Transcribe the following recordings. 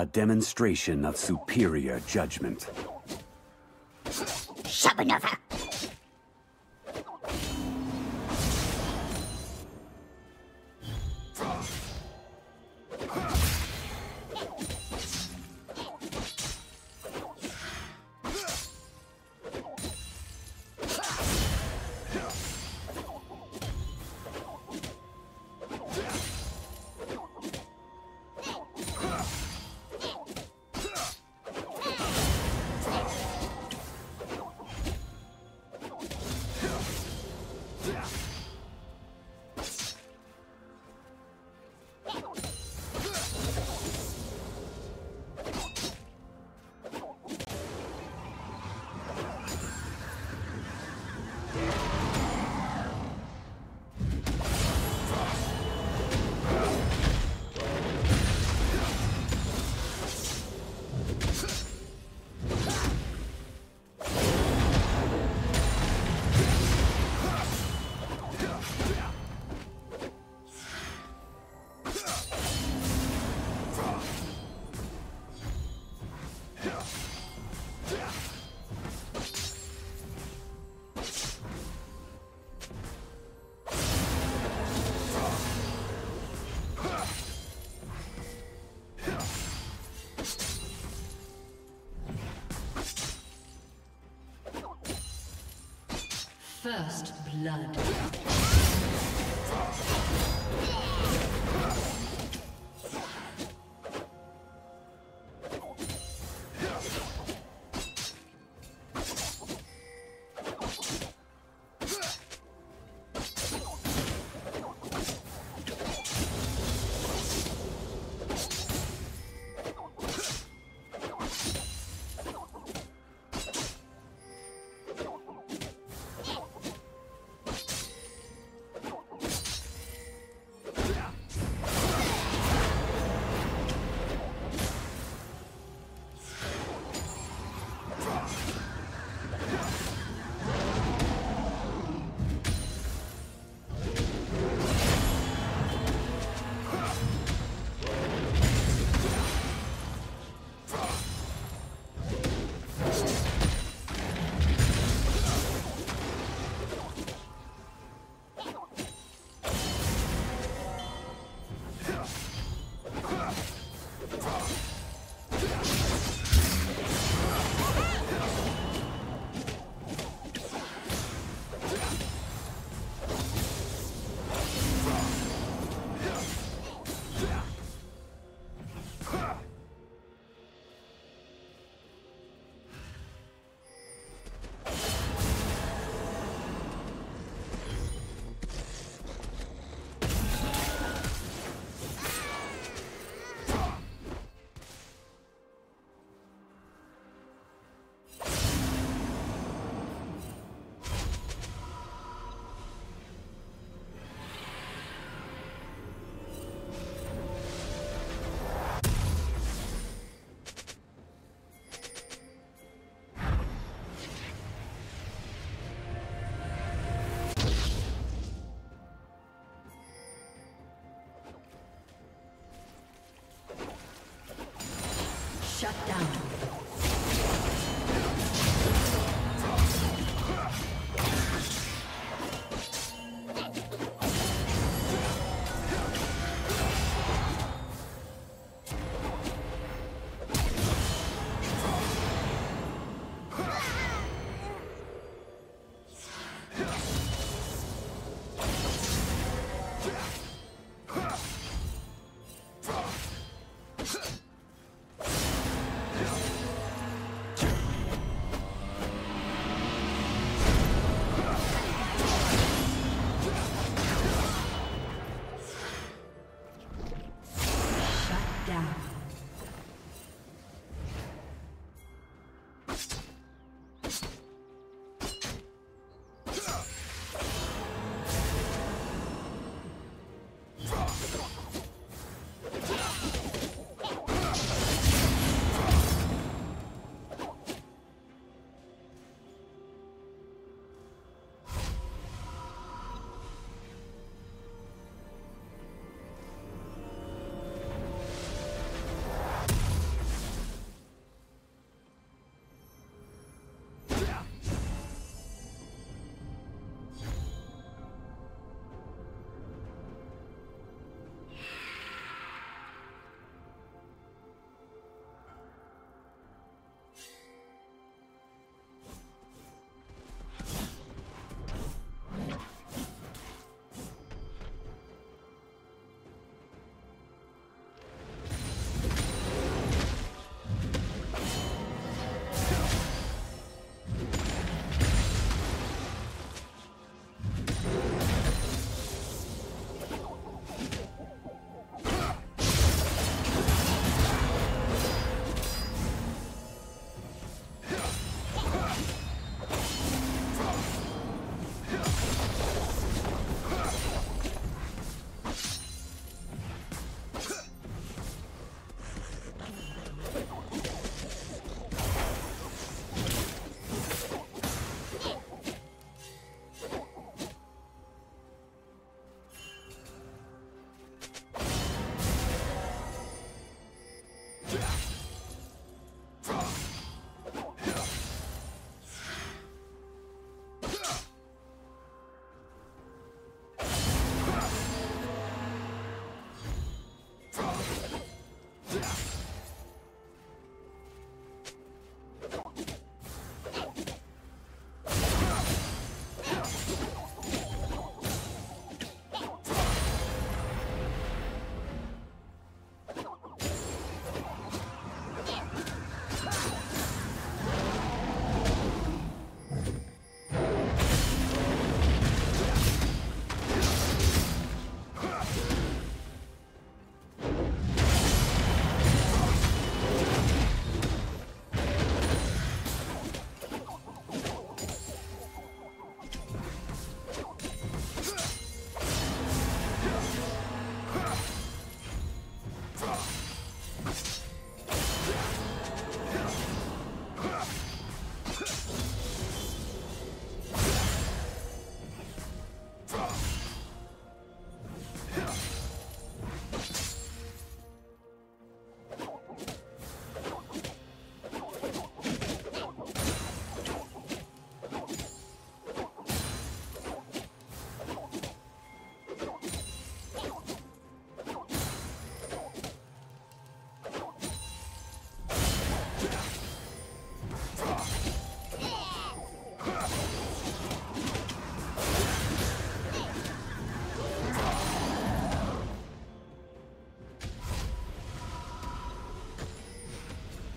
A demonstration of superior judgment. Shabanova! First blood. Shut down.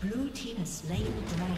Blue team has slain the dragon.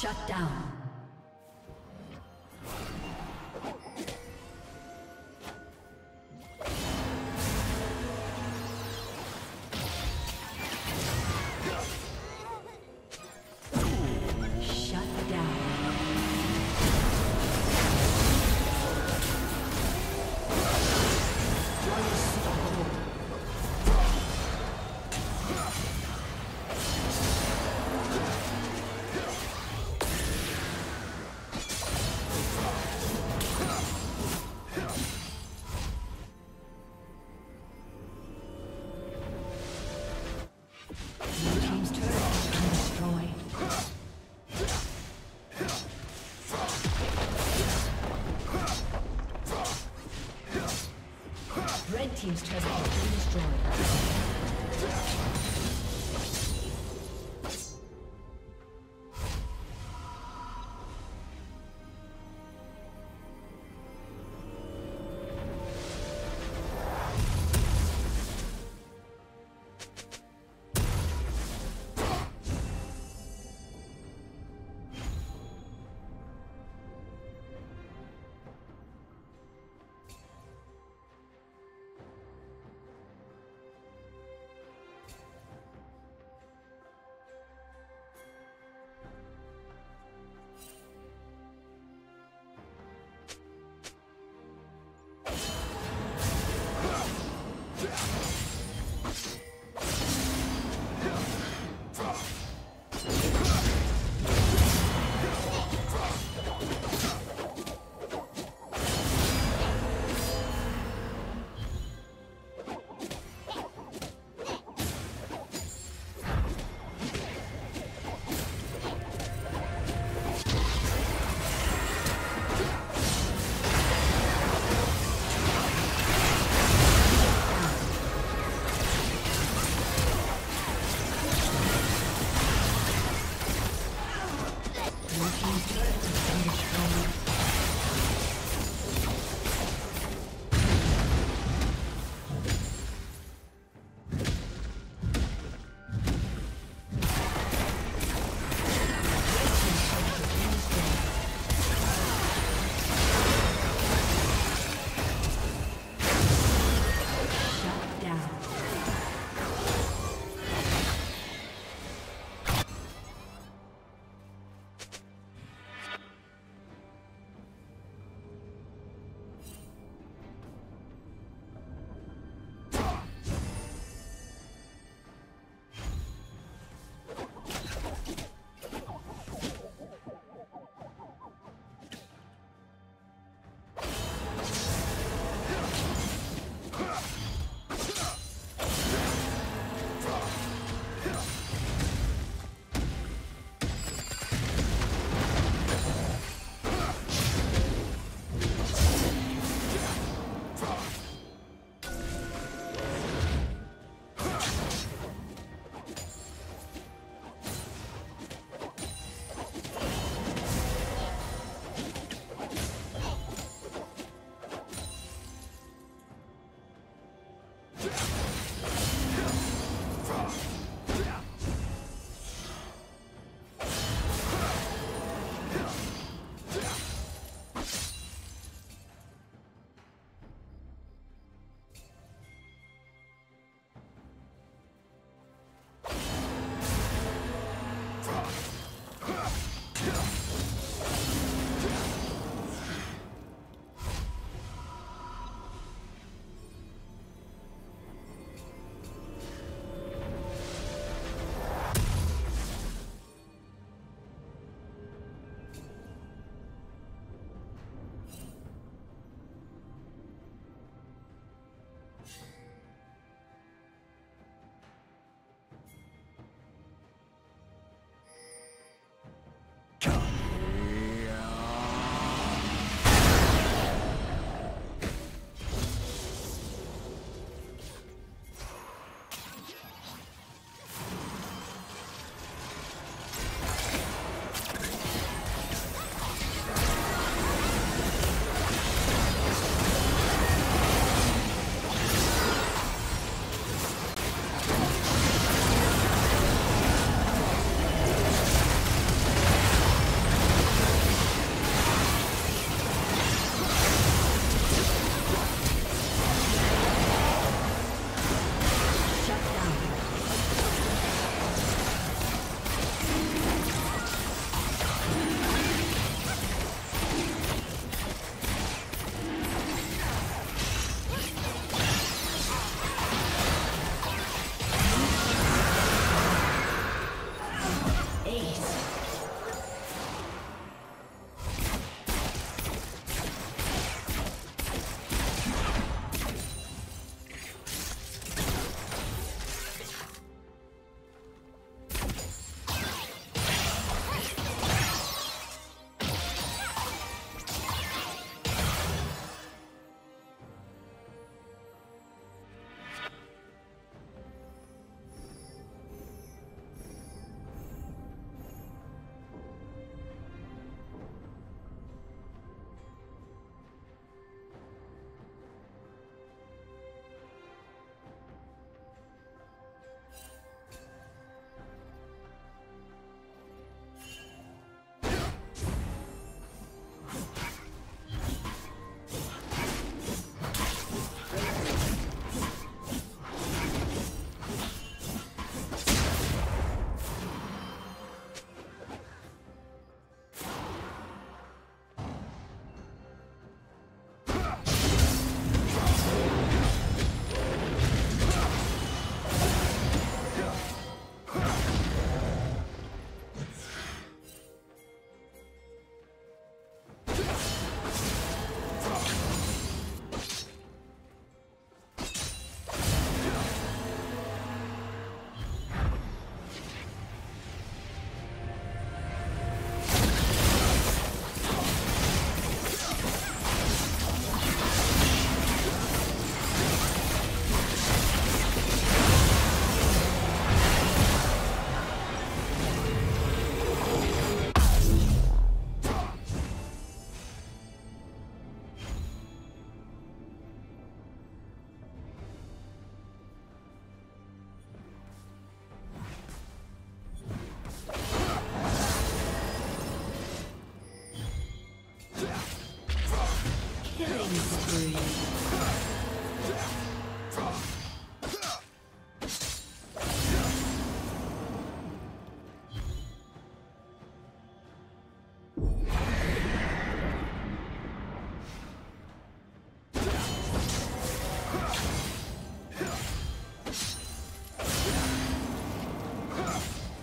Shut down. Team's turret has been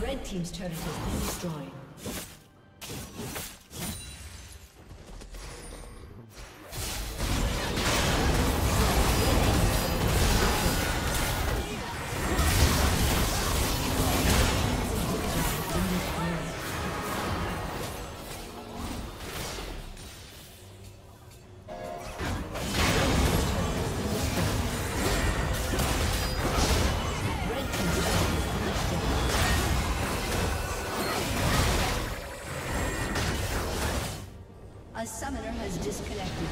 Red team's turret has been destroyed. A summoner has disconnected.